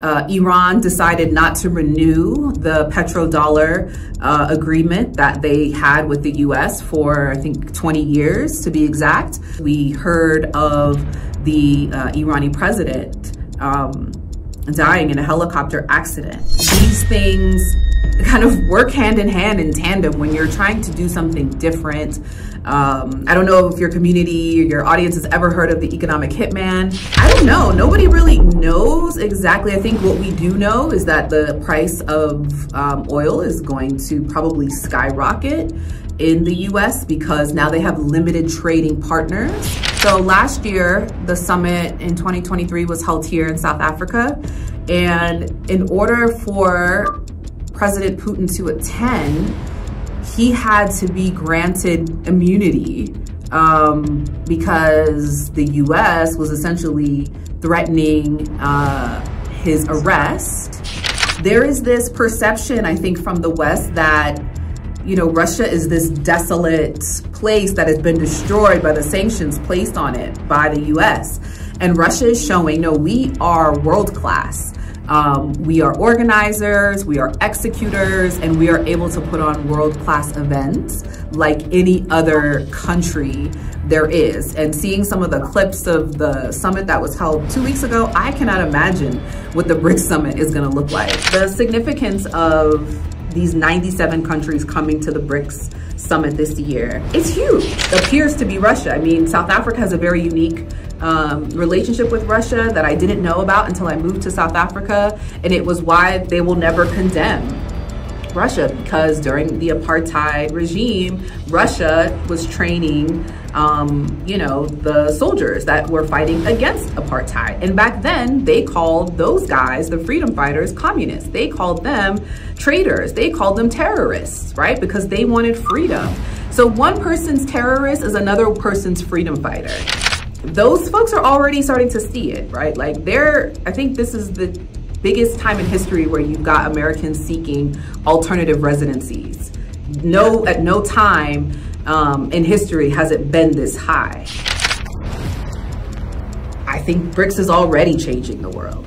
Iran decided not to renew the petrodollar agreement that they had with the U.S. for, I think, 20 years to be exact. We heard of the Irani president dying in a helicopter accident. These things kind of work hand in hand in tandem when you're trying to do something different. I don't know if your community or your audience has ever heard of the economic hitman. I don't know. Nobody really knows exactly. I think what we do know is that the price of oil is going to probably skyrocket in the US because now they have limited trading partners. So last year, the summit in 2023 was held here in South Africa. And in order for President Putin to attend, he had to be granted immunity because the US was essentially threatening his arrest. There is this perception, I think, from the West that, you know, Russia is this desolate place that has been destroyed by the sanctions placed on it by the US. And Russia is showing, no, we are world class. We are organizers, we are executors, and we are able to put on world-class events like any other country there is. And seeing some of the clips of the summit that was held 2 weeks ago, I cannot imagine what the BRICS summit is going to look like. The significance of these 97 countries coming to the BRICS summit this year, it's huge. It appears to be Russia. I mean, South Africa has a very unique relationship with Russia that I didn't know about until I moved to South Africa, and it was why they will never condemn Russia, because during the apartheid regime, Russia was training you know, the soldiers that were fighting against apartheid. And back then, they called those guys, the freedom fighters, communists. They called them traitors. They called them terrorists, right? Because they wanted freedom. So one person's terrorist is another person's freedom fighter. Those folks are already starting to see it, right? Like they're, I think this is the biggest time in history where you've got Americans seeking alternative residencies. No, at no time in history has it been this high. I think BRICS is already changing the world.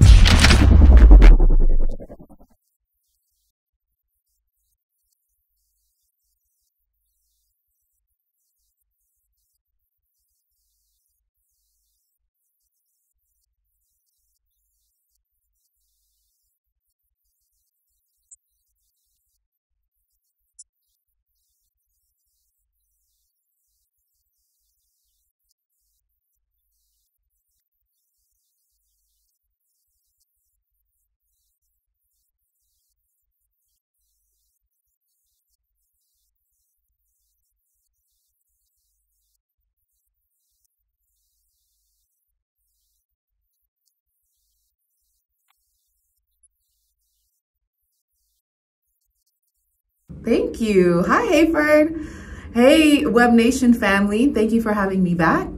Thank you. Hi, Hayford. Hey, Web Nation family. Thank you for having me back.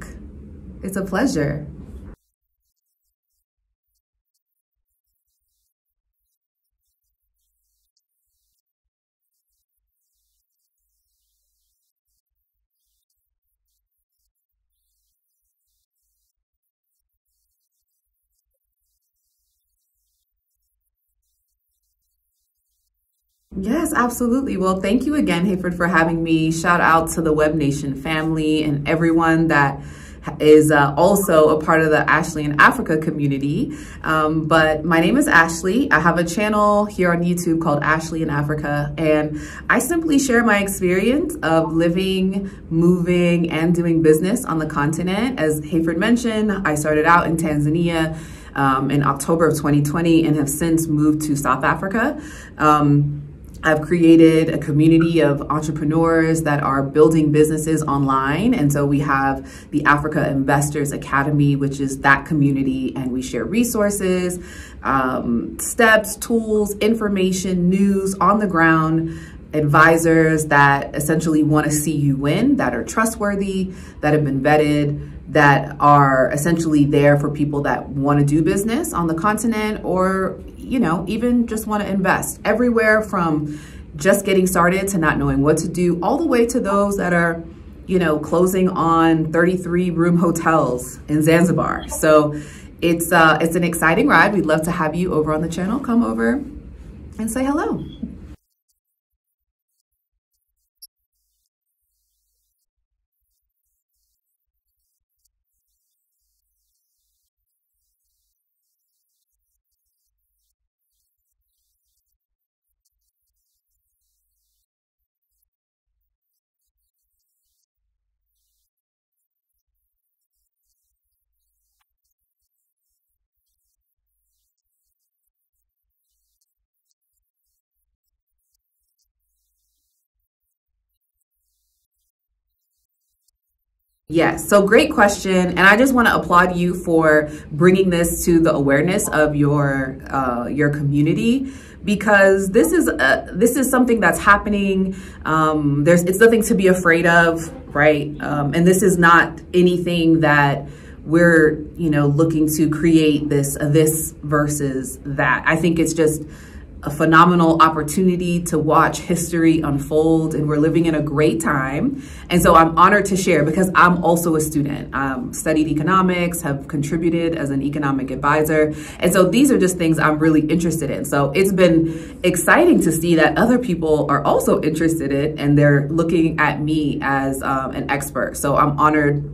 It's a pleasure. Yes, absolutely. Well, thank you again, Hayford, for having me. Shout out to the Web Nation family and everyone that is also a part of the Ashley in Africa community. But my name is Ashley. I have a channel here on YouTube called Ashley in Africa, and I simply share my experience of living, moving, and doing business on the continent. As Hayford mentioned, I started out in Tanzania in October of 2020 and have since moved to South Africa. I've created a community of entrepreneurs that are building businesses online. And so we have the Africa Investors Academy, which is that community, and we share resources, steps, tools, information, news on the ground, advisors that essentially want to see you win, that are trustworthy, that have been vetted, that are essentially there for people that want to do business on the continent, or, you know, even just want to invest. Everywhere from just getting started to not knowing what to do, all the way to those that are, you know, closing on 33-room hotels in Zanzibar. So It's an exciting ride. We'd love to have you over on the channel. Come over and say hello. Yes, so great question. And I just want to applaud you for bringing this to the awareness of your community, because this is something that's happening. It's nothing to be afraid of, right? And this is not anything that we're, looking to create this versus that. I think it's just a phenomenal opportunity to watch history unfold, and we're living in a great time. And so I'm honored to share, because I'm also a student, studied economics, have contributed as an economic advisor. And so these are just things I'm really interested in. So it's been exciting to see that other people are also interested in, and they're looking at me as an expert. So I'm honored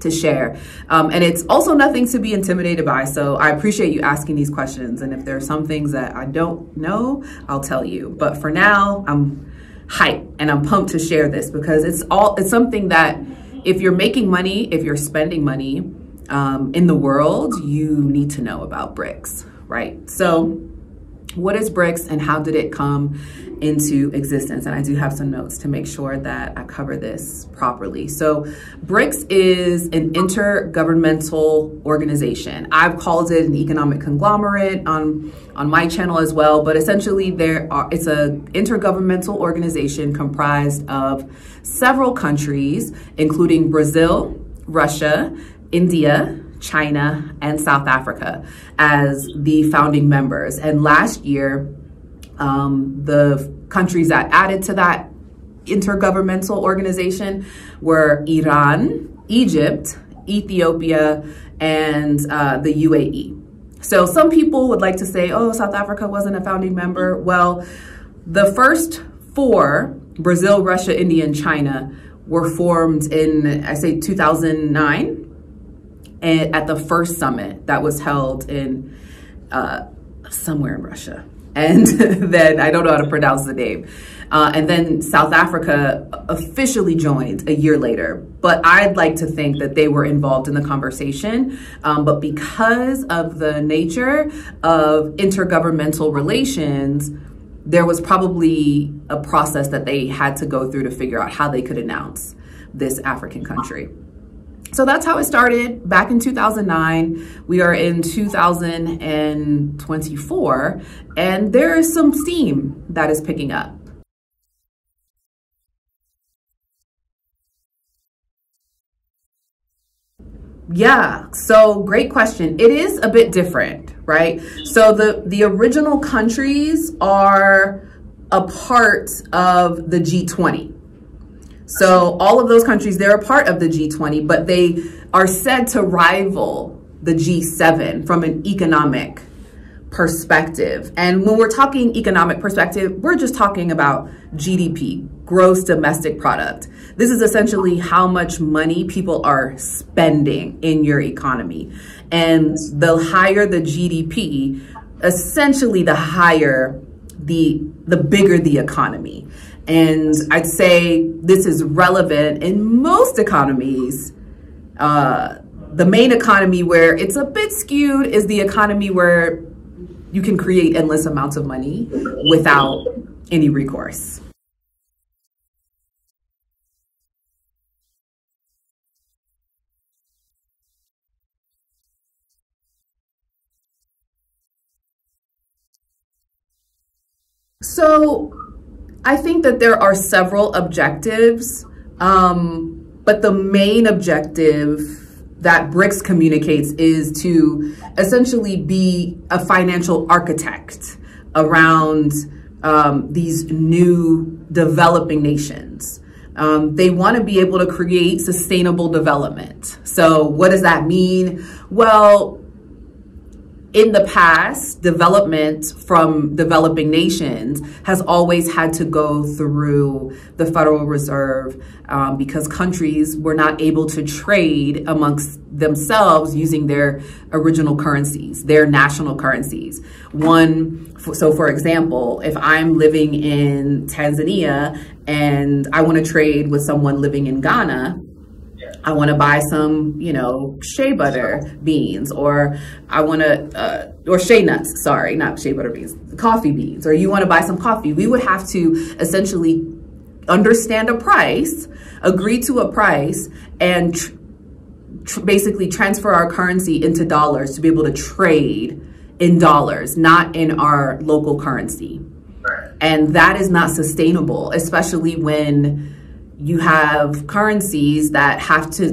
to share. And it's also nothing to be intimidated by. So I appreciate you asking these questions. And if there are some things that I don't know, I'll tell you. But for now, I'm hyped and I'm pumped to share this, because it's something that if you're making money, if you're spending money in the world, you need to know about BRICS, right? So what is BRICS and how did it come into existence? And I do have some notes to make sure that I cover this properly. So BRICS is an intergovernmental organization. I've called it an economic conglomerate on my channel as well, but essentially it's an intergovernmental organization comprised of several countries, including Brazil, Russia, India, China, and South Africa as the founding members. And last year, the countries that added to that intergovernmental organization were Iran, Egypt, Ethiopia, and the UAE. So some people would like to say, oh, South Africa wasn't a founding member. Well, the first four, Brazil, Russia, India, and China, were formed in, 2009. And at the first summit that was held in somewhere in Russia. And then I don't know how to pronounce the name. And then South Africa officially joined a year later. But I'd like to think that they were involved in the conversation. But because of the nature of intergovernmental relations, there was probably a process that they had to go through to figure out how they could announce this African country. So that's how it started back in 2009. We are in 2024, and there is some steam that is picking up. Yeah, so great question. It is a bit different, right? So the original countries are a part of the G20. So all of those countries, they're a part of the G20, but they are said to rival the G7 from an economic perspective. And when we're talking economic perspective, we're just talking about GDP, gross domestic product. This is essentially how much money people are spending in your economy. And the higher the GDP, essentially the higher the bigger the economy. And I'd say this is relevant in most economies. The main economy where it's a bit skewed is the economy where you can create endless amounts of money without any recourse. So I think that there are several objectives, but the main objective that BRICS communicates is to essentially be a financial architect around these new developing nations. They want to be able to create sustainable development. So what does that mean? Well, in the past, development from developing nations has always had to go through the Federal Reserve because countries were not able to trade amongst themselves using their original currencies, their national currencies. So for example, if I'm living in Tanzania and I want to trade with someone living in Ghana, I want to buy some, you know, shea butter beans, or I want to, or shea nuts, sorry, not shea butter beans, coffee beans, or you want to buy some coffee. We would have to essentially understand a price, agree to a price, and basically transfer our currency into dollars to be able to trade in dollars, not in our local currency. And that is not sustainable, especially when you have currencies that have to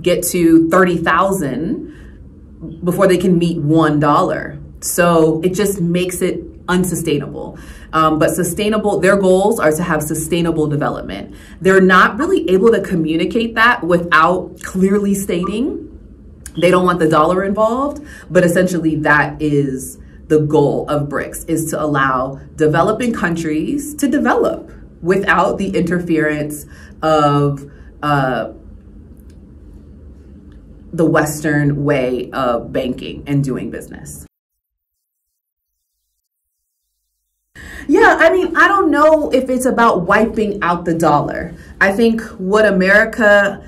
get to 30,000 before they can meet $1. So it just makes it unsustainable. But sustainable, their goals are to have sustainable development. They're not really able to communicate that without clearly stating they don't want the dollar involved, but essentially that is the goal of BRICS, is to allow developing countries to develop without the interference of the Western way of banking and doing business. Yeah, I mean, I don't know if it's about wiping out the dollar. I think what America,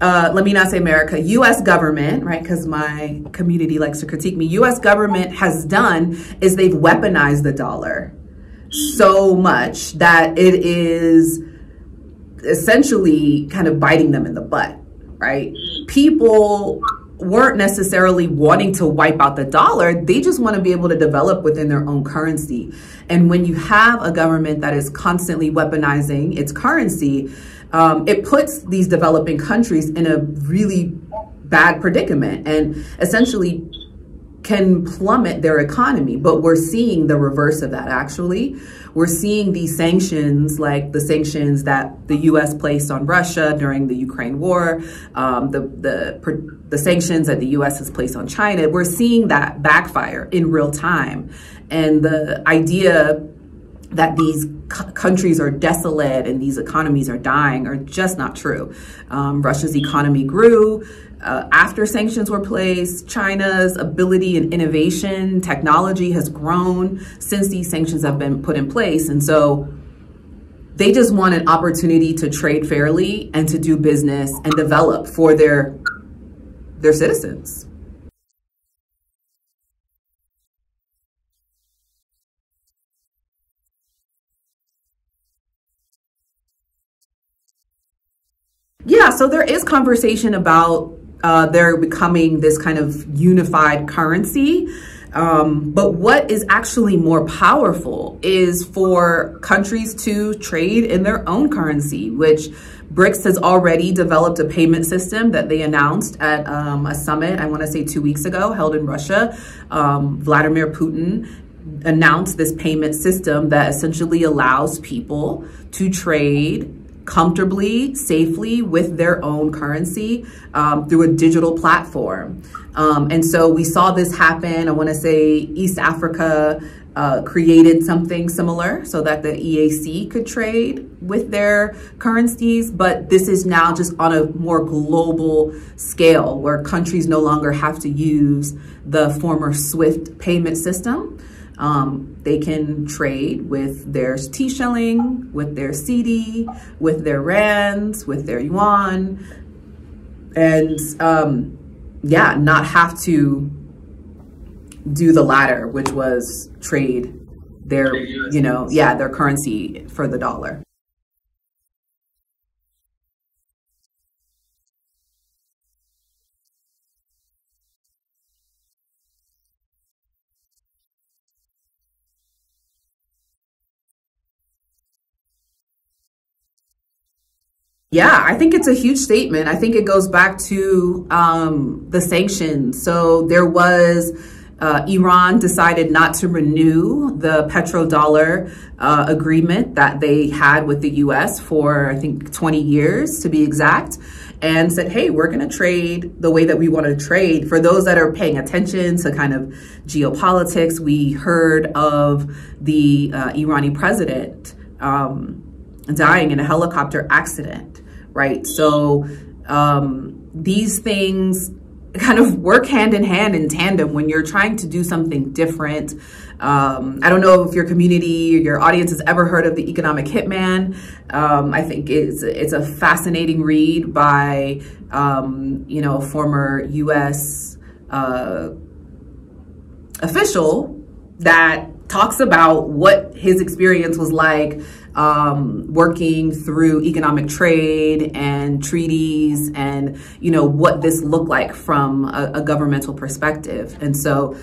let me not say America, U.S. government, right, because my community likes to critique me, U.S. government has done is they've weaponized the dollar so much that it is essentially kind of biting them in the butt, right? People weren't necessarily wanting to wipe out the dollar. They just want to be able to develop within their own currency. And when you have a government that is constantly weaponizing its currency, it puts these developing countries in a really bad predicament and essentially can plummet their economy. But we're seeing the reverse of that, actually. We're seeing these sanctions, like the sanctions that the US placed on Russia during the Ukraine war, the sanctions that the US has placed on China. We're seeing that backfire in real time. And the idea that these countries are desolate and these economies are dying are just not true. Russia's economy grew after sanctions were placed. China's ability and innovation, technology has grown since these sanctions have been put in place. And so they just want an opportunity to trade fairly and to do business and develop for their citizens. Yeah, so there is conversation about they're becoming this kind of unified currency. But what is actually more powerful is for countries to trade in their own currency, which BRICS has already developed a payment system that they announced at a summit, I want to say 2 weeks ago, held in Russia. Vladimir Putin announced this payment system that essentially allows people to trade comfortably, safely with their own currency through a digital platform. And so we saw this happen. I want to say East Africa created something similar so that the EAC could trade with their currencies. But this is now just on a more global scale where countries no longer have to use the former SWIFT payment system. They can trade with their T-shilling, with their CD, with their rands, with their yuan, and yeah, not have to do the latter, which was trade their, you know, yeah, their currency for the dollar. Yeah, I think it's a huge statement. I think it goes back to the sanctions. So there was Iran decided not to renew the petrodollar agreement that they had with the US for, I think, 20 years to be exact. and said, hey, we're going to trade the way that we want to trade. For those that are paying attention to kind of geopolitics, we heard of the Iranian president dying in a helicopter accident, right? So these things kind of work hand in hand in tandem when you're trying to do something different. I don't know if your community or your audience has ever heard of The Economic Hitman. I think it's a fascinating read by, you know, a former U.S. Official that talks about what his experience was like working through economic trade and treaties and, you know, what this looked like from a governmental perspective. And so,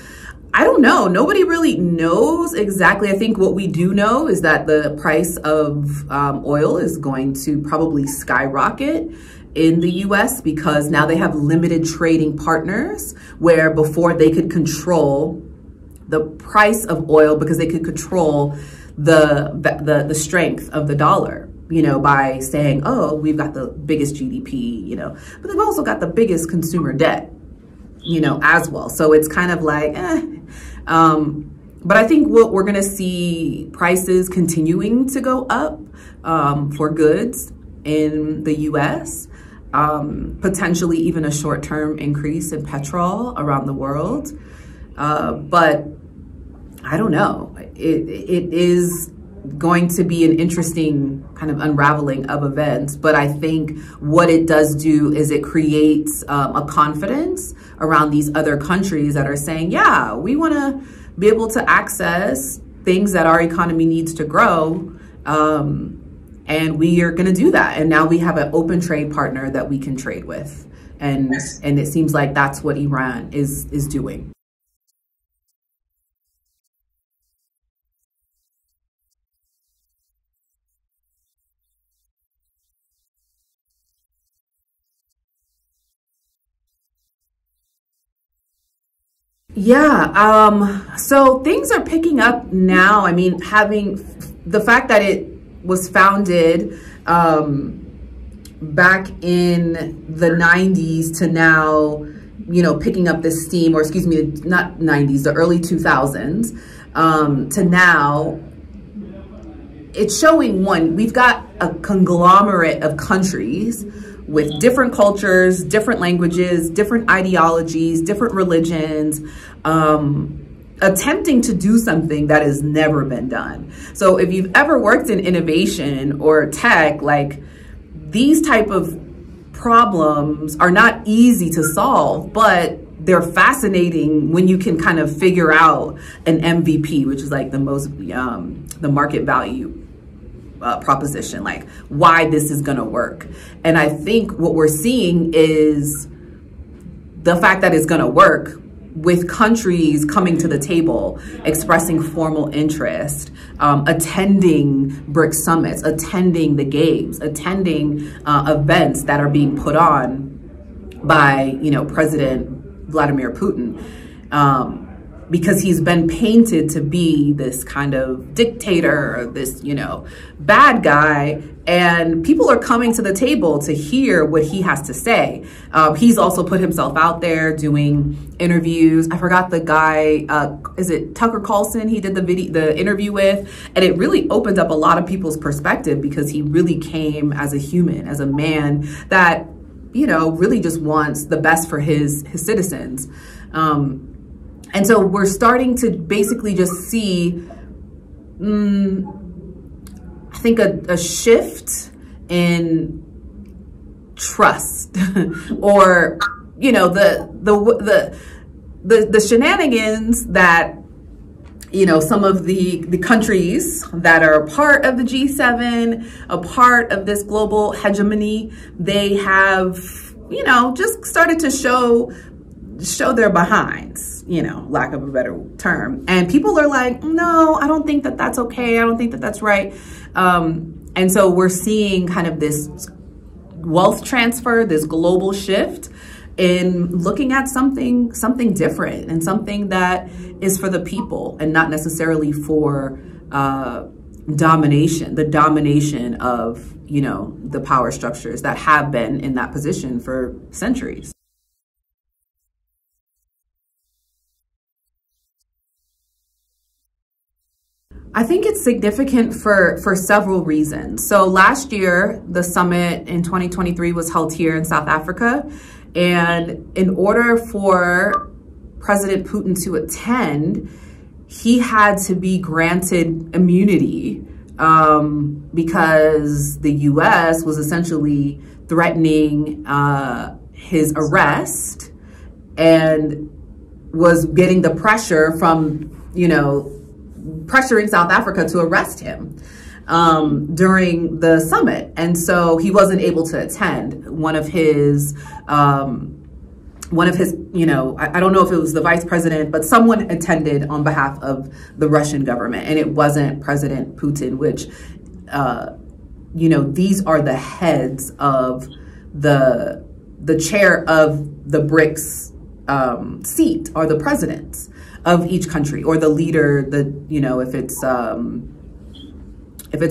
I don't know. Nobody really knows exactly. I think what we do know is that the price of oil is going to probably skyrocket in the US because now they have limited trading partners, where before they could control the price of oil because they could control the strength of the dollar, you know, by saying, oh, we've got the biggest GDP, you know, but they've also got the biggest consumer debt, you know, as well. So it's kind of like, but I think what we're going to see prices continuing to go up for goods in the US, potentially even a short-term increase in petrol around the world. But I don't know, it is going to be an interesting kind of unraveling of events. But I think what it does do is it creates a confidence around these other countries that are saying, yeah, we want to be able to access things that our economy needs to grow. And we are going to do that. And now we have an open trade partner that we can trade with. And, yes. And it seems like that's what Iran is doing. Yeah, so things are picking up now. I mean, having the fact that it was founded back in the 90s to now, you know, picking up this steam, or excuse me, not 90s, the early 2000s to now, it's showing one, we've got a conglomerate of countries with different cultures, different languages, different ideologies, different religions, attempting to do something that has never been done. So if you've ever worked in innovation or tech, like these type of problems are not easy to solve, but they're fascinating when you can kind of figure out an MVP, which is like the most, the market value proposition, like why this is going to work. And I think what we're seeing is the fact that it's going to work with countries coming to the table, expressing formal interest, attending BRICS summits, attending the games, attending events that are being put on by, you know, President Vladimir Putin. Because he's been painted to be this kind of dictator, or this, you know, bad guy. And people are coming to the table to hear what he has to say. He's also put himself out there doing interviews. I forgot the guy, is it Tucker Carlson? He did the interview with, and it really opened up a lot of people's perspective because he really came as a human, as a man that, you know, really just wants the best for his citizens. And so we're starting to basically just see, I think, a shift in trust or, you know, the shenanigans that, you know, some of the countries that are a part of the G7, a part of this global hegemony, they have, you know, just started to show their behinds, you know, lack of a better term. And people are like, no, I don't think that that's okay. I don't think that that's right. And so we're seeing kind of this wealth transfer, this global shift in looking at something different and something that is for the people and not necessarily for domination, the domination of, you know, the power structures that have been in that position for centuries. I think it's significant for several reasons. So last year, the summit in 2023 was held here in South Africa. And in order for President Putin to attend, he had to be granted immunity because the US was essentially threatening his arrest and was getting the pressure from, you know, pressuring South Africa to arrest him during the summit. And so he wasn't able to attend. One of his, you know, I don't know if it was the vice president, but someone attended on behalf of the Russian government, and it wasn't President Putin, which, you know, these are the heads of the chair of the BRICS seat, are the presidents of each country, or the leader, the, you know, if it's a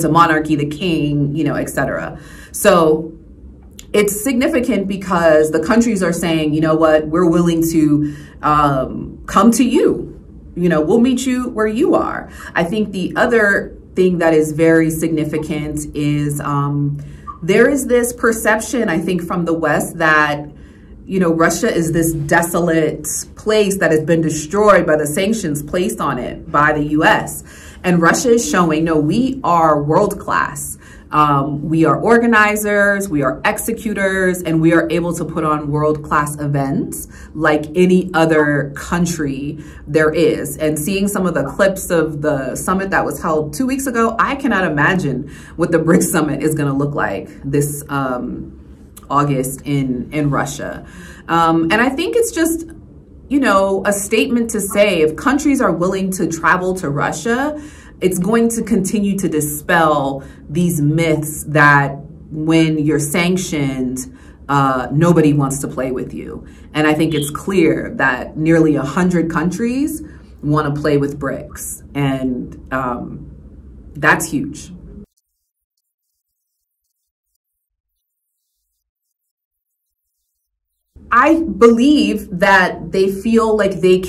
monarchy, the king, you know, etc. So it's significant because the countries are saying, you know what, we're willing to come to you. You know, we'll meet you where you are. I think the other thing that is very significant is there is this perception, I think, from the West that, you know, Russia is this desolate place that has been destroyed by the sanctions placed on it by the US. And Russia is showing, no, we are world class. We are organizers, we are executors, and we are able to put on world-class events like any other country there is. And seeing some of the clips of the summit that was held 2 weeks ago, I cannot imagine what the BRICS summit is going to look like this August in Russia. And I think it's just, you know, a statement to say if countries are willing to travel to Russia, it's going to continue to dispel these myths that when you're sanctioned, nobody wants to play with you. And I think it's clear that nearly 100 countries want to play with BRICS, and that's huge. I believe that they feel like they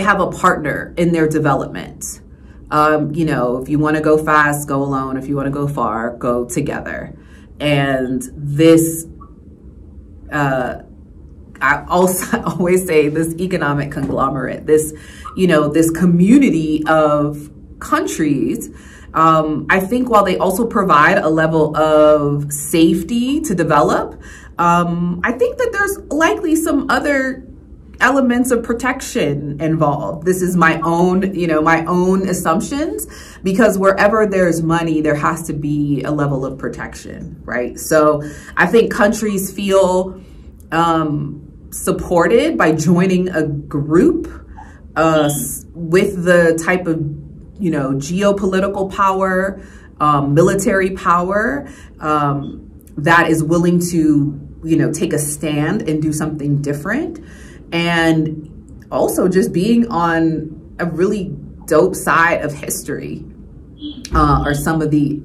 have a partner in their development. You know, if you want to go fast, go alone. If you want to go far, go together. And this, I also always say this economic conglomerate, this, you know, this community of countries, I think while they also provide a level of safety to develop, I think that there's likely some other elements of protection involved. This is my own, you know, my own assumptions, because wherever there's money, there has to be a level of protection, right? So I think countries feel supported by joining a group with the type of, you know, geopolitical power, military power that is willing to, you know, take a stand and do something different. And also just being on a really dope side of history are some of the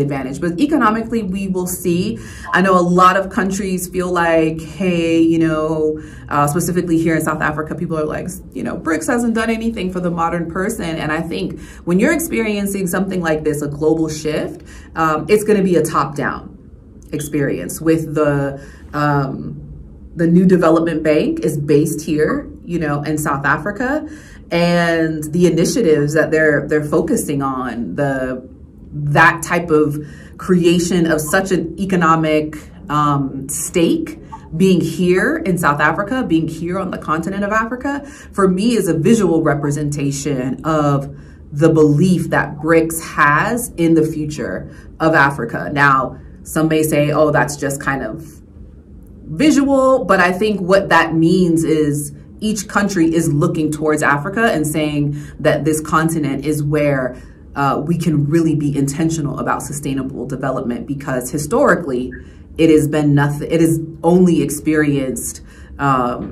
advantage. But economically, we will see. I know a lot of countries feel like, hey, you know, specifically here in South Africa, people are like, you know, BRICS hasn't done anything for the modern person. And I think when you're experiencing something like this, a global shift, it's going to be a top-down experience with the New Development Bank is based here, you know, in South Africa, and the initiatives that they're focusing on, that type of creation of such an economic stake being here in South Africa, being here on the continent of Africa, for me is a visual representation of the belief that BRICS has in the future of Africa. Now, some may say, oh, that's just kind of visual, but I think what that means is each country is looking towards Africa and saying that this continent is where we can really be intentional about sustainable development, because historically it has been nothing. It has only experienced, you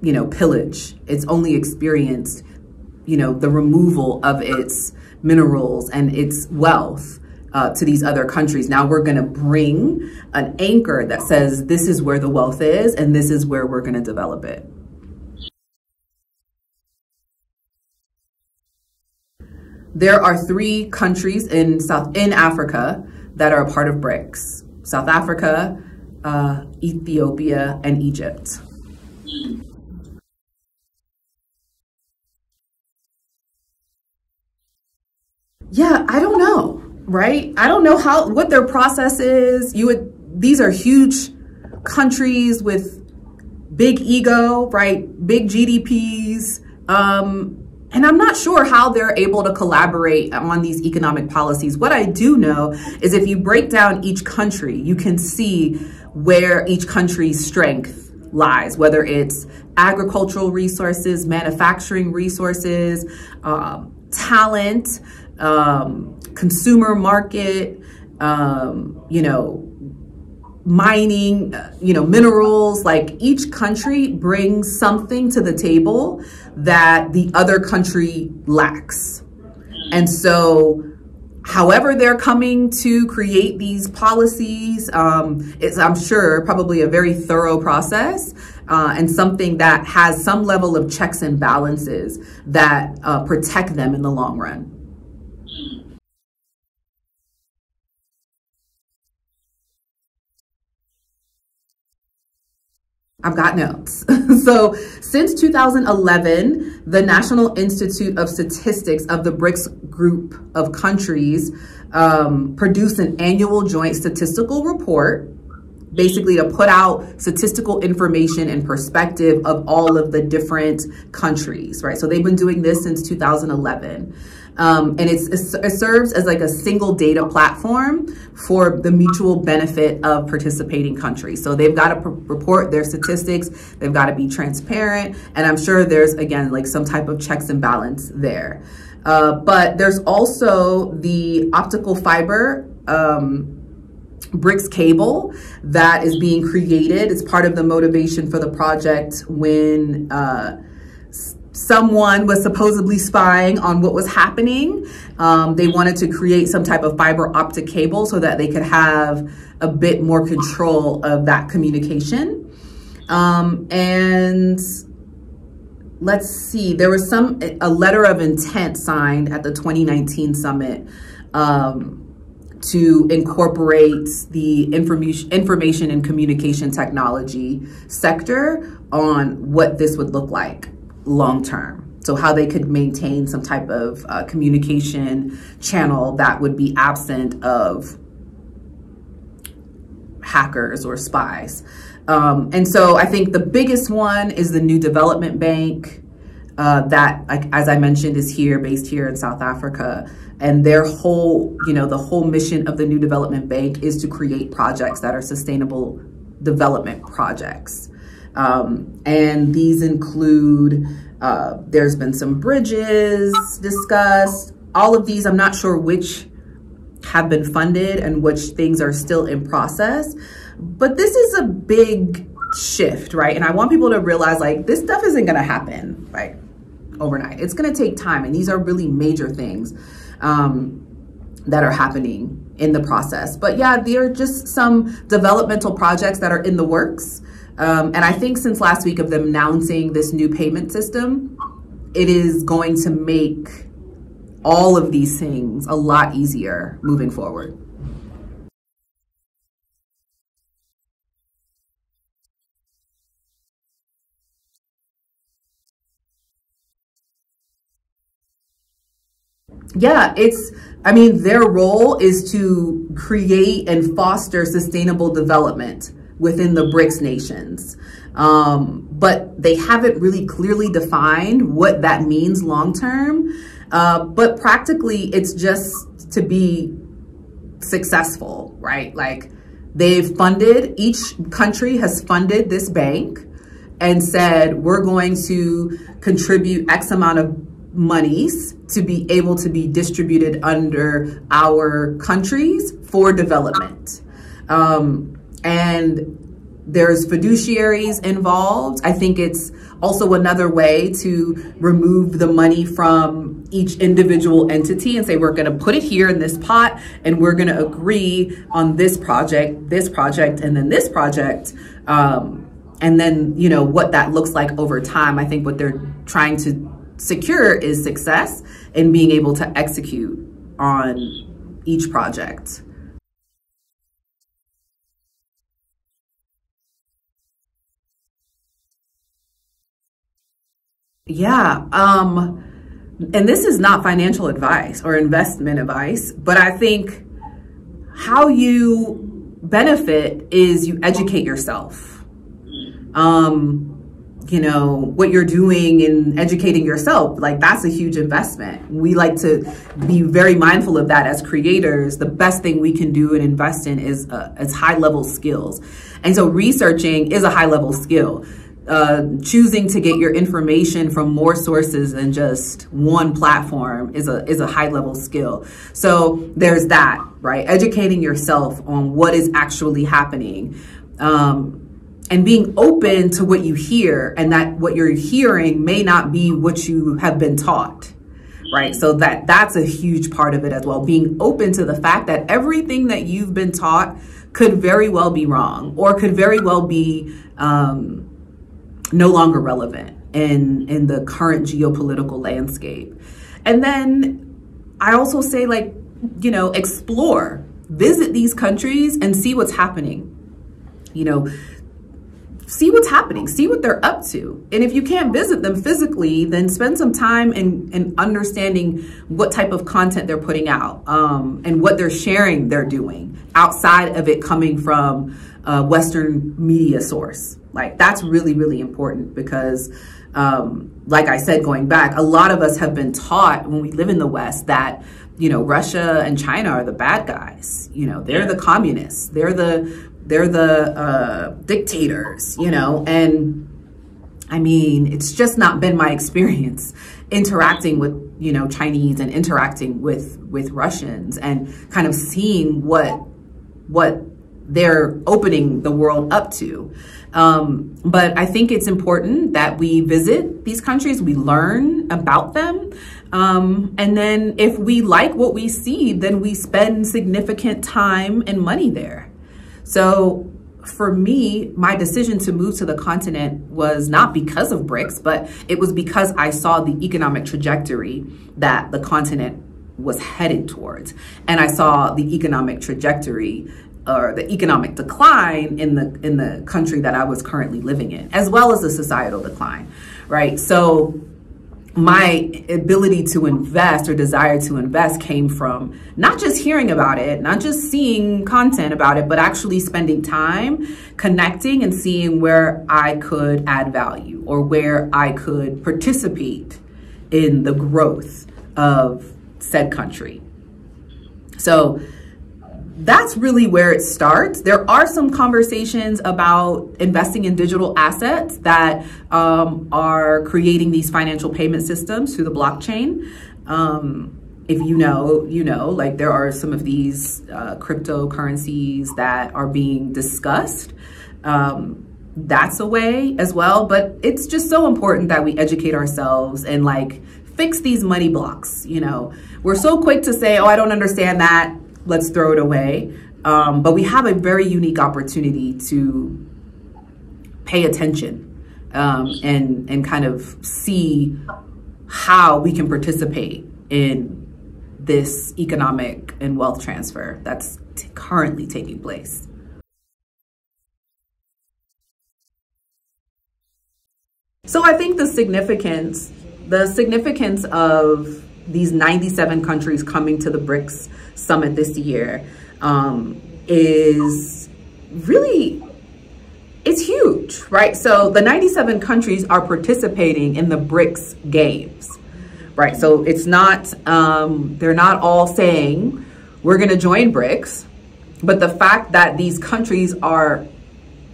know, pillage. It's only experienced, you know, the removal of its minerals and its wealth to these other countries. Now we're going to bring an anchor that says this is where the wealth is and this is where we're going to develop it. There are three countries in Africa that are a part of BRICS: South Africa, Ethiopia, and Egypt. Yeah, I don't know, right? I don't know what their process is. These are huge countries with big ego, right? Big GDPs. And I'm not sure how they're able to collaborate on these economic policies. What I do know is if you break down each country, you can see where each country's strength lies, whether it's agricultural resources, manufacturing resources, talent, consumer market, you know, mining, you know, minerals. Like each country brings something to the table that the other country lacks. And so however they're coming to create these policies, it's, I'm sure, probably a very thorough process and something that has some level of checks and balances that protect them in the long run. I've got notes. So since 2011, the National Institute of Statistics of the BRICS group of countries produced an annual joint statistical report, basically to put out statistical information and perspective of all of the different countries, right? So they've been doing this since 2011. And it serves as like a single data platform for the mutual benefit of participating countries. So they've got to report their statistics, they've got to be transparent, and I'm sure there's, again, like some type of checks and balance there. But there's also the optical fiber BRICS cable that is being created. It's part of the motivation for the project when someone was supposedly spying on what was happening. They wanted to create some type of fiber optic cable so that they could have a bit more control of that communication. And let's see, there was a letter of intent signed at the 2019 summit to incorporate the information and communication technology sector on what this would look like long term. So how they could maintain some type of communication channel that would be absent of hackers or spies. And so I think the biggest one is the New Development Bank that, as I mentioned, is based here in South Africa. And their whole, you know, the whole mission of the New Development Bank is to create projects that are sustainable development projects. And these include, there's been some bridges discussed. All of these, I'm not sure which have been funded and which things are still in process, but this is a big shift, right? And I want people to realize, like, this stuff isn't going to happen, right, overnight. It's going to take time. And these are really major things, that are happening in the process. But yeah, there are just some developmental projects that are in the works. And I think since last week of them announcing this new payment system, it is going to make all of these things a lot easier moving forward. Yeah, I mean, their role is to create and foster sustainable development within the BRICS nations. But they haven't really clearly defined what that means long-term. But practically, it's just to be successful, right? Like they've funded, each country has funded this bank and said, we're going to contribute X amount of monies to be able to be distributed under our countries for development. And There's fiduciaries involved. I think it's also another way to remove the money from each individual entity and say, we're going to put it here in this pot and we're going to agree on this project, and then this project. And then, you know, what that looks like over time. I think what they're trying to secure is success in being able to execute on each project. Yeah. And this is not financial advice or investment advice, but I think how you benefit is you educate yourself. You know, what you're doing in educating yourself, like that's a huge investment. We like to be very mindful of that as creators. The best thing we can do and invest in is high level skills. And so researching is a high level skill. Choosing to get your information from more sources than just one platform is a high level skill. So there's that, right? Educating yourself on what is actually happening, and being open to what you hear, and that what you're hearing may not be what you have been taught, right? So that's a huge part of it as well. Being open to the fact that everything that you've been taught could very well be wrong, or could very well be no longer relevant in the current geopolitical landscape. And then I also say, like, you know, explore, visit these countries and see what's happening, you know, see what's happening, see what they're up to. And if you can't visit them physically, then spend some time in understanding what type of content they're putting out, and what they're sharing they're doing outside of it coming from a Western media source. Like, that's really, really important because, like I said, going back, a lot of us have been taught when we live in the West that, you know, Russia and China are the bad guys. You know, they're the communists. They're the dictators, you know. And I mean, it's just not been my experience interacting with, you know, Chinese and interacting with Russians and kind of seeing what they're opening the world up to. But I think it's important that we visit these countries, we learn about them. And then if we like what we see, then we spend significant time and money there. So for me, my decision to move to the continent was not because of BRICS, but it was because I saw the economic trajectory that the continent was headed towards. And I saw the economic trajectory or the economic decline in the country that I was currently living in, as well as the societal decline, right? So my ability to invest or desire to invest came from not just hearing about it, not just seeing content about it, but actually spending time connecting and seeing where I could add value or where I could participate in the growth of said country. So that's really where it starts. There are some conversations about investing in digital assets that are creating these financial payment systems through the blockchain. If you know, you know, like there are some of these cryptocurrencies that are being discussed. That's a way as well, but it's just so important that we educate ourselves and like fix these money blocks. You know, we're so quick to say, oh, I don't understand that, let's throw it away. But we have a very unique opportunity to pay attention and kind of see how we can participate in this economic and wealth transfer that's currently taking place. So I think the significance of these 97 countries coming to the BRICS summit this year is really, it's huge, right? So the 97 countries are participating in the BRICS games, right? So it's not, they're not all saying we're gonna join BRICS, but the fact that these countries are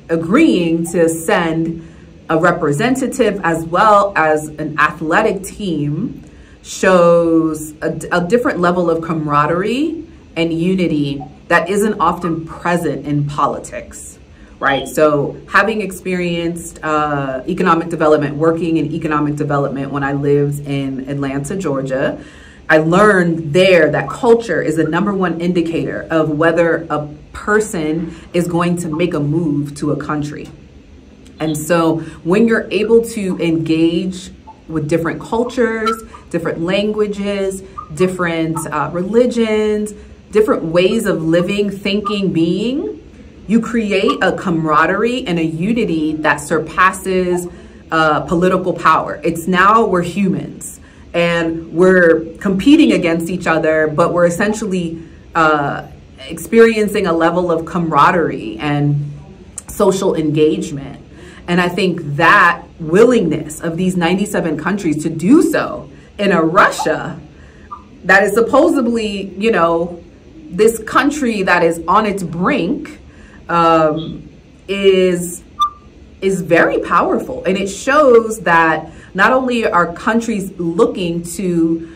agreeing to send a representative as well as an athletic team shows a different level of camaraderie and unity that isn't often present in politics, right? So having experienced economic development, working in economic development when I lived in Atlanta, Georgia, I learned there that culture is the #1 indicator of whether a person is going to make a move to a country. And so when you're able to engage with different cultures, different languages, different religions, different ways of living, thinking, being, you create a camaraderie and a unity that surpasses political power. It's now we're humans and we're competing against each other, but we're essentially experiencing a level of camaraderie and social engagement. And I think that willingness of these 97 countries to do so in a Russia that is supposedly, you know, this country that is on its brink is very powerful. And it shows that not only are countries looking to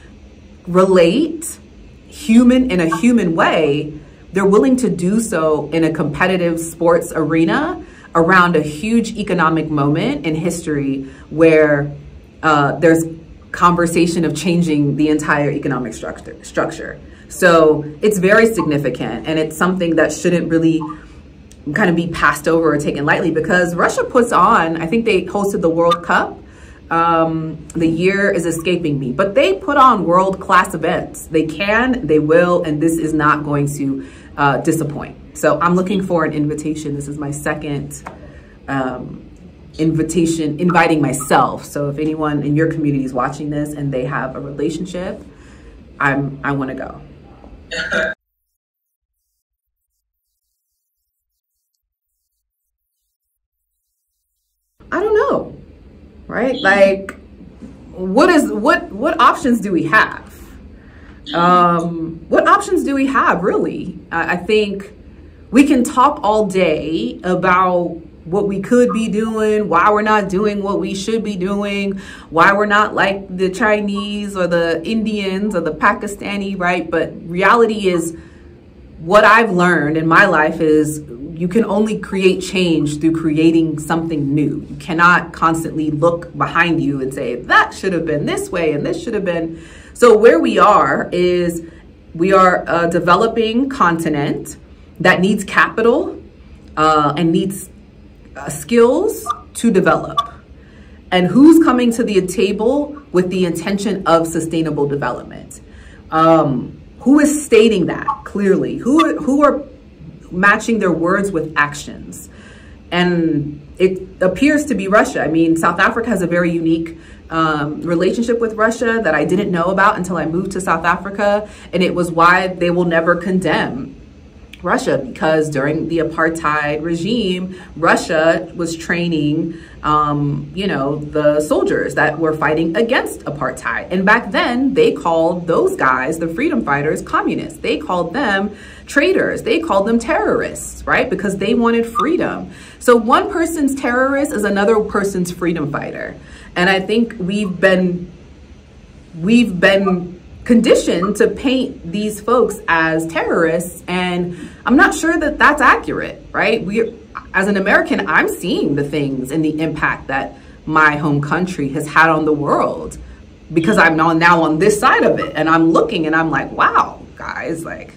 relate human in a human way, they're willing to do so in a competitive sports arena around a huge economic moment in history where there's conversation of changing the entire economic structure. So it's very significant, and it's something that shouldn't really kind of be passed over or taken lightly, because Russia puts on, I think they hosted the World Cup. The year is escaping me, but they put on world-class events. They can, they will, and this is not going to disappoint. So I'm looking for an invitation. This is my second invitation, inviting myself. So if anyone in your community is watching this and they have a relationship, I want to go. I don't know, right? Like, what options do we have? What options do we have, really? I think we can talk all day about what we could be doing, why we're not doing what we should be doing, why we're not like the Chinese or the Indians or the Pakistani, right? But reality is, what I've learned in my life is you can only create change through creating something new. You cannot constantly look behind you and say, that should have been this way and this should have been. So where we are is we are a developing continent that needs capital and needs skills to develop. And who's coming to the table with the intention of sustainable development? Who is stating that clearly? Who are matching their words with actions? And it appears to be Russia. I mean, South Africa has a very unique relationship with Russia that I didn't know about until I moved to South Africa. And it was why they will never condemn Russia, because during the apartheid regime, Russia was training, you know, the soldiers that were fighting against apartheid. And back then they called those guys, the freedom fighters, communists. They called them traitors. They called them terrorists, right? Because they wanted freedom. So one person's terrorist is another person's freedom fighter. And I think we've been conditioned to paint these folks as terrorists, and I'm not sure that that's accurate, right? We, as an American, I'm seeing the things and the impact that my home country has had on the world, because I'm now on this side of it, and I'm looking and I'm like, wow, guys, like,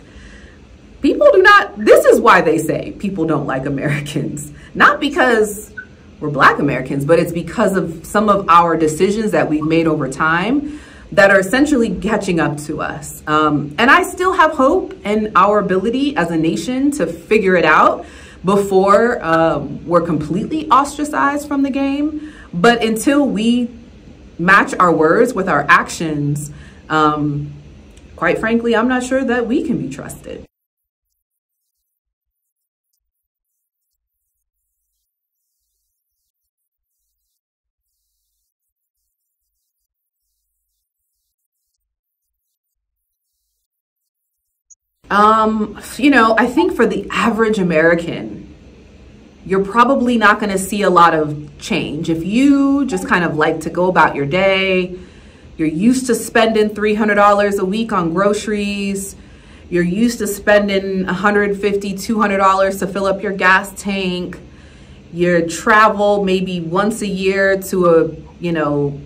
people do not, this is why they say people don't like Americans, not because we're Black Americans, but it's because of some of our decisions that we've made over time that are essentially catching up to us. And I still have hope in our ability as a nation to figure it out before we're completely ostracized from the game. But until we match our words with our actions, quite frankly, I'm not sure that we can be trusted. You know, I think for the average American, you're probably not going to see a lot of change. If you just kind of like to go about your day, you're used to spending $300 a week on groceries, you're used to spending $150, $200 to fill up your gas tank, your travel maybe once a year to a, you know,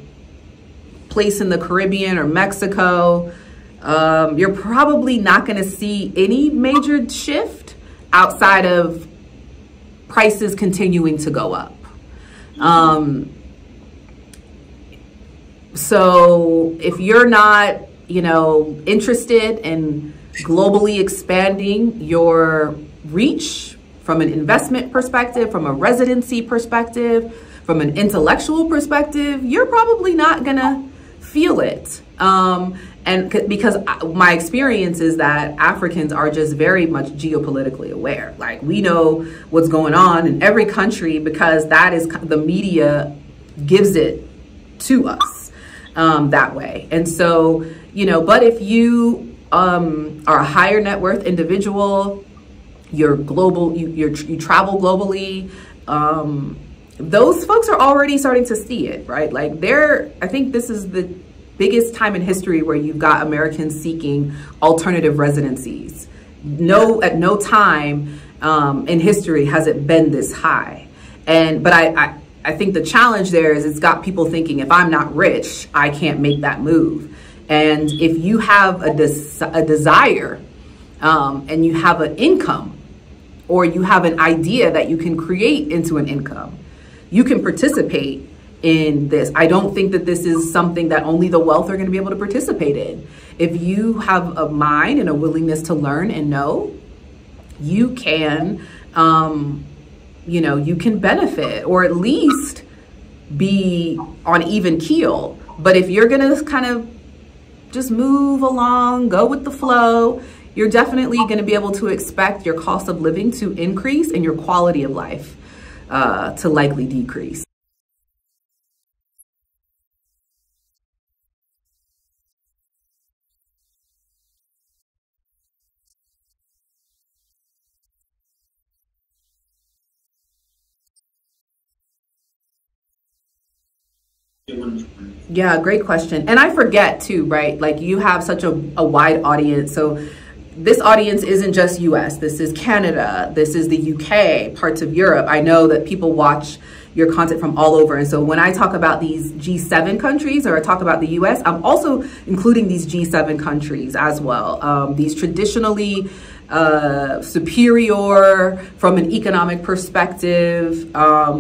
place in the Caribbean or Mexico, you're probably not going to see any major shift outside of prices continuing to go up. So if you're not, you know, interested in globally expanding your reach from an investment perspective, from a residency perspective, from an intellectual perspective, you're probably not gonna feel it. And because my experience is that Africans are just very much geopolitically aware. Like, we know what's going on in every country because that is, the media gives it to us that way. And so, you know, but if you are a higher net worth individual, you're global, you travel globally, those folks are already starting to see it, right? Like, they're, I think this is the biggest time in history where you've got Americans seeking alternative residencies. At no time in history has it been this high. And, but I think the challenge there is it's got people thinking, if I'm not rich, I can't make that move. And if you have a desire and you have an income, or you have an idea that you can create into an income, you can participate in this. I don't think that this is something that only the wealth are gonna be able to participate in. If you have a mind and a willingness to learn and know, you can, you know, you can benefit, or at least be on even keel. But if you're gonna kind of just move along, go with the flow, you're definitely gonna be able to expect your cost of living to increase and your quality of life to likely decrease. Yeah, great question. And I forget too, right? Like, you have such a wide audience. So this audience isn't just US, this is Canada, this is the UK, parts of Europe. I know that people watch your content from all over. And so when I talk about these G7 countries, or I talk about the US, I'm also including these G7 countries as well. These traditionally superior from an economic perspective, what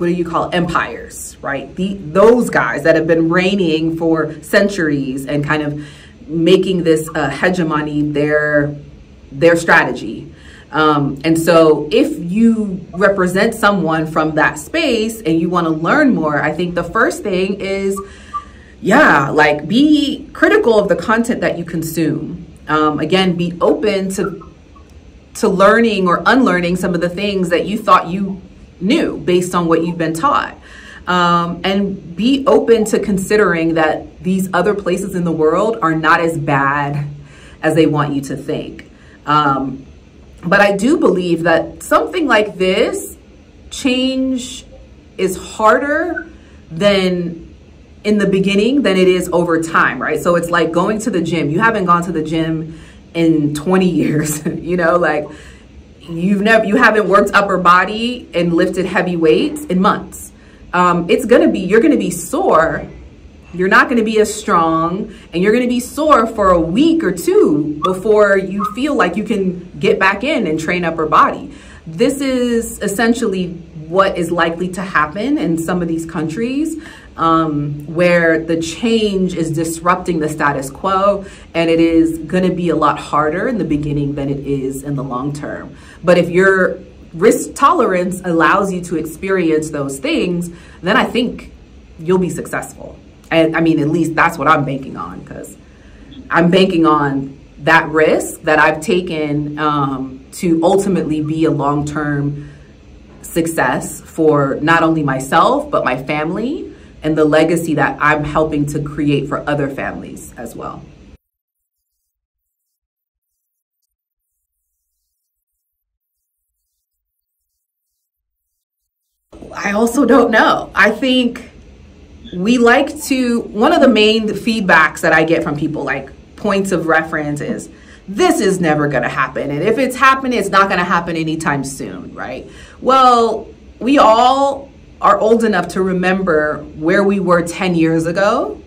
do you call it? Empires, right? Those guys that have been reigning for centuries and kind of making this hegemony their strategy. And so if you represent someone from that space and you want to learn more, I think the first thing is, yeah, like, be critical of the content that you consume. Again, be open to learning or unlearning some of the things that you thought you knew based on what you've been taught. And be open to considering that these other places in the world are not as bad as they want you to think. But I do believe that something like this, change is harder than in the beginning than it is over time, right? So it's like going to the gym. You haven't gone to the gym in 20 years, you know, like, you haven't worked upper body and lifted heavy weights in months. You're gonna be sore. You're not gonna be as strong, and you're gonna be sore for a week or two before you feel like you can get back in and train upper body. This is essentially what is likely to happen in some of these countries where the change is disrupting the status quo, and it is gonna be a lot harder in the beginning than it is in the long term. But if you're risk tolerance allows you to experience those things, then I think you'll be successful. And I mean, at least that's what I'm banking on, because I'm banking on that risk that I've taken to ultimately be a long-term success for not only myself, but my family, and the legacy that I'm helping to create for other families as well. I also don't know. I think we like to, one of the main feedbacks that I get from people, like points of reference, is this is never going to happen. And if it's happening, it's not going to happen anytime soon, right? Well, we all are old enough to remember where we were 10 years ago.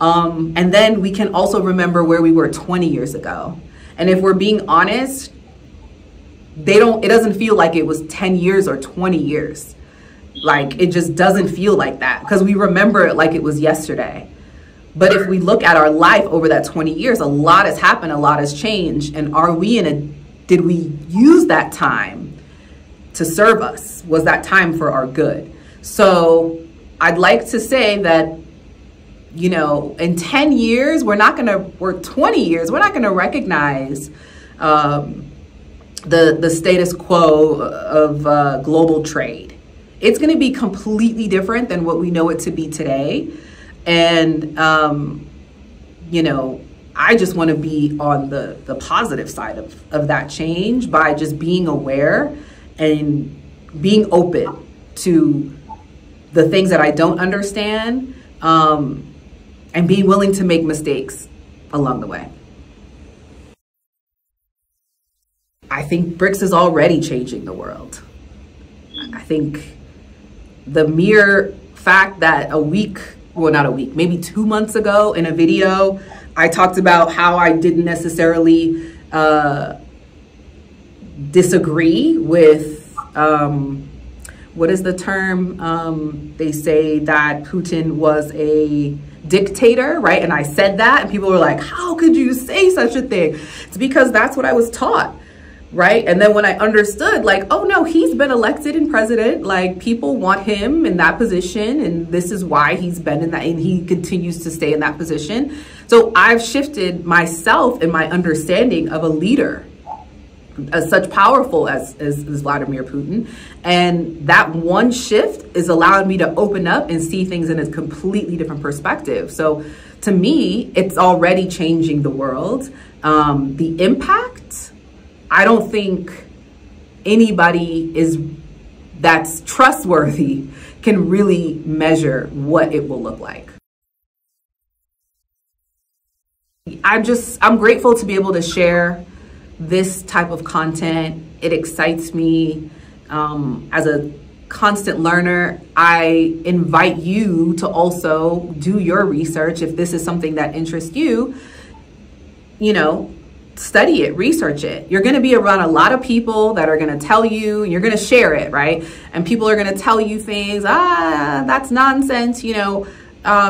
And then we can also remember where we were 20 years ago. And if we're being honest, it doesn't feel like it was 10 years or 20 years. Like, it just doesn't feel like that because we remember it like it was yesterday. But if we look at our life over that 20 years, a lot has happened, a lot has changed. And did we use that time to serve us? Was that time for our good? So I'd like to say that, you know, in 10 years, or 20 years, we're not going to recognize the status quo of global trade. It's going to be completely different than what we know it to be today. And, you know, I just want to be on the positive side of that change by just being aware and being open to the things that I don't understand, and being willing to make mistakes along the way. I think BRICS is already changing the world. I think the mere fact that maybe 2 months ago in a video, I talked about how I didn't necessarily disagree with, what is the term? They say that Putin was a dictator, right? And I said that, and people were like, how could you say such a thing? It's because that's what I was taught, right? And then when I understood, like, oh no, he's been elected and president, like people want him in that position, and this is why he's been in that, and he continues to stay in that position. So I've shifted myself in my understanding of a leader as such powerful as Vladimir Putin. And that one shift is allowing me to open up and see things in a completely different perspective. So to me, it's already changing the world. The impact, I don't think anybody that's trustworthy can really measure what it will look like. I'm grateful to be able to share this type of content. It excites me. As a constant learner, I invite you to also do your research. If this is something that interests you, you know, study it, research it. You're going to be around a lot of people that are going to tell you, and you're going to share it, right? And people are going to tell you things, that's nonsense, you know.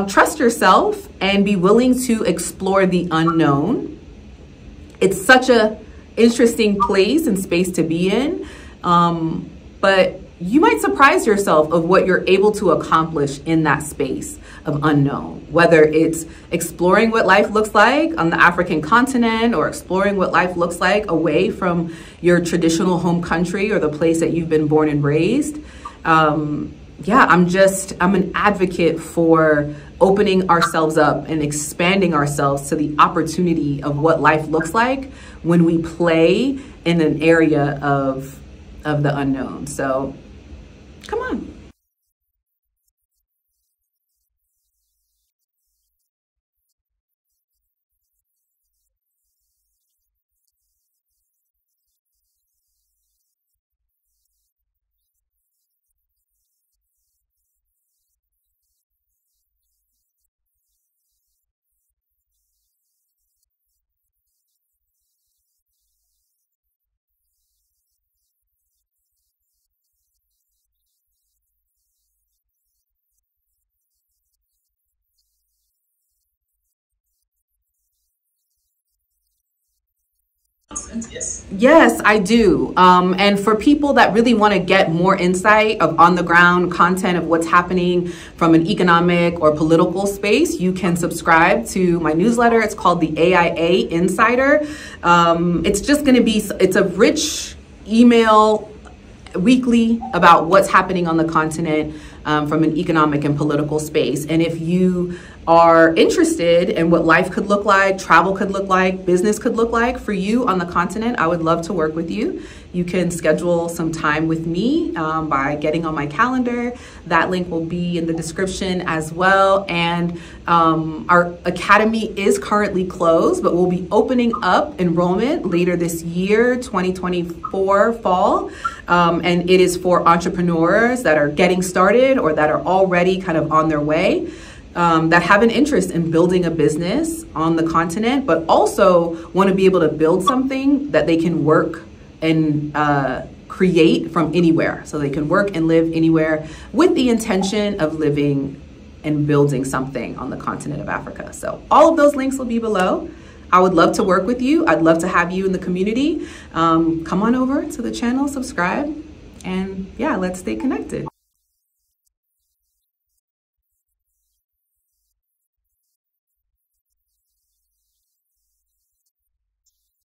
Trust yourself and be willing to explore the unknown. It's such a interesting place and space to be in, but you might surprise yourself of what you're able to accomplish in that space of unknown, whether it's exploring what life looks like on the African continent or exploring what life looks like away from your traditional home country or the place that you've been born and raised. Yeah, I'm an advocate for opening ourselves up and expanding ourselves to the opportunity of what life looks like when we play in an area of the unknown. So come on. Yes. Yes, I do. And for people that really want to get more insight of on-the-ground content of what's happening from an economic or political space, you can subscribe to my newsletter. It's called the AIA Insider. It's just going to be, it's a rich email weekly about what's happening on the continent from an economic and political space. And if you are interested in what life could look like, travel could look like, business could look like for you on the continent, I would love to work with you. You can schedule some time with me by getting on my calendar. That link will be in the description as well. And our academy is currently closed, but we'll be opening up enrollment later this year, 2024 fall. And it is for entrepreneurs that are getting started or that are already kind of on their way. That have an interest in building a business on the continent, but also want to be able to build something that they can work and create from anywhere. So they can work and live anywhere with the intention of living and building something on the continent of Africa. So all of those links will be below. I would love to work with you. I'd love to have you in the community. Come on over to the channel, subscribe, and yeah, let's stay connected.